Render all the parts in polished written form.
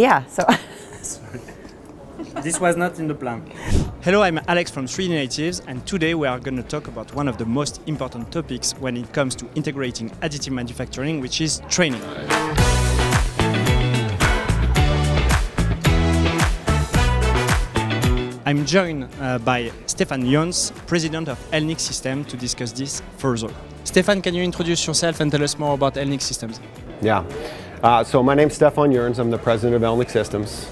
yeah, so. This was not in the plan. Hello, I'm Alex from 3D Natives, and today we are going to talk about one of the most important topics when it comes to integrating additive manufacturing, which is training. I'm joined by Stefan Joens, president of Elnik Systems, to discuss this further. Stefan, can you introduce yourself and tell us more about Elnik Systems? Yeah. So my name's Stefan Joens, I'm the president of Elnik Systems.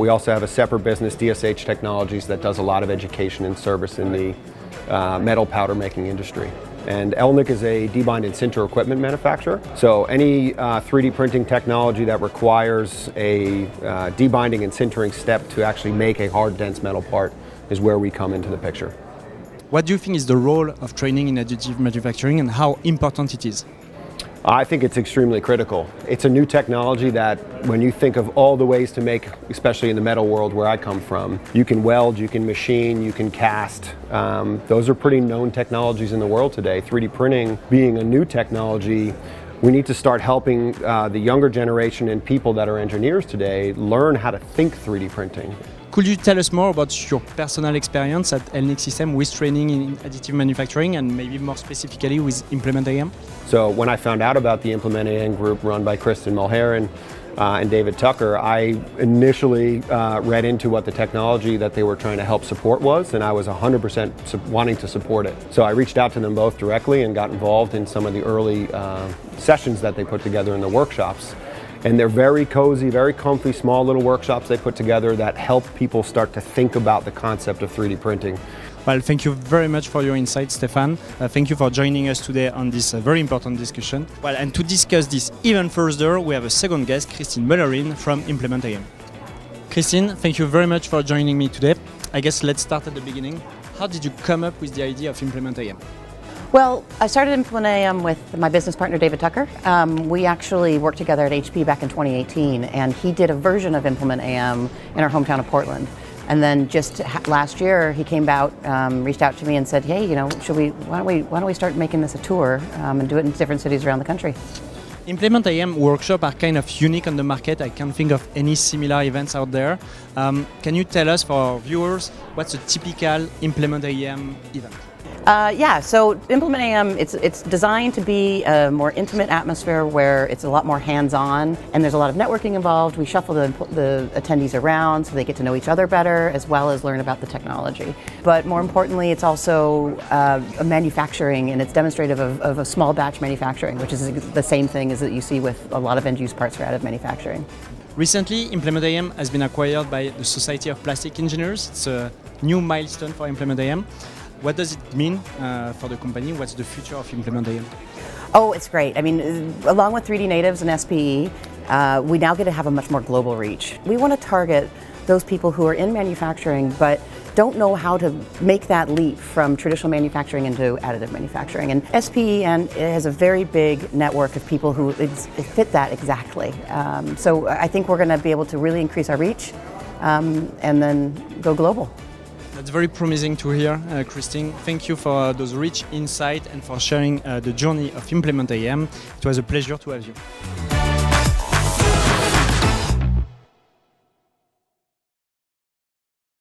We also have a separate business, DSH Technologies, that does a lot of education and service in the metal powder making industry. And Elnik is a debind and sinter equipment manufacturer. So any 3D printing technology that requires a debinding and sintering step to actually make a hard, dense metal part is where we come into the picture. What do you think is the role of training in additive manufacturing and how important it is? I think it's extremely critical. It's a new technology that when you think of all the ways to make, especially in the metal world where I come from, you can weld, you can machine, you can cast. Those are pretty known technologies in the world today. 3D printing being a new technology, we need to start helping the younger generation and people that are engineers today learn how to think 3D printing. Could you tell us more about your personal experience at Elnik Systems with training in additive manufacturing and maybe more specifically with ImplementAM? So when I found out about the ImplementAM group run by Kristin Mulherin and David Tucker, I initially read into what the technology that they were trying to help support was, and I was 100% wanting to support it. So I reached out to them both directly and got involved in some of the early sessions that they put together in the workshops. And they're very cozy, very comfy, small little workshops they put together that help people start to think about the concept of 3D printing. Well, thank you very much for your insights, Stefan. Thank you for joining us today on this very important discussion. Well, and to discuss this even further, we have a second guest, Kristin Mulherin from ImplementAM. Kristin, thank you very much for joining me today. I guess let's start at the beginning. How did you come up with the idea of ImplementAM? Well, I started ImplementAM with my business partner, David Tucker. We actually worked together at HP back in 2018, and he did a version of ImplementAM in our hometown of Portland. And then just last year, he came out, reached out to me and said, hey, you know, why don't we start making this a tour and do it in different cities around the country? ImplementAM workshops are kind of unique on the market. I can't think of any similar events out there. Can you tell us, for our viewers, what's a typical ImplementAM event? Yeah, so ImplementAM, it's designed to be a more intimate atmosphere where it's a lot more hands-on and there's a lot of networking involved. We shuffle the attendees around so they get to know each other better as well as learn about the technology. But more importantly, it's also a manufacturing, and it's demonstrative of a small batch manufacturing, which is the same thing as that you see with a lot of end-use parts for additive manufacturing. Recently, ImplementAM has been acquired by the Society of Plastic Engineers. It's a new milestone for ImplementAM. What does it mean for the company? What's the future of ImplementAM? Oh, it's great. I mean, along with 3D Natives and SPE, we now get to have a much more global reach. We want to target those people who are in manufacturing but don't know how to make that leap from traditional manufacturing into additive manufacturing. And SPEN has a very big network of people who fit that exactly. So I think we're going to be able to really increase our reach and then go global. That's very promising to hear, Kristin. Thank you for those rich insights and for sharing the journey of ImplementAM. It was a pleasure to have you.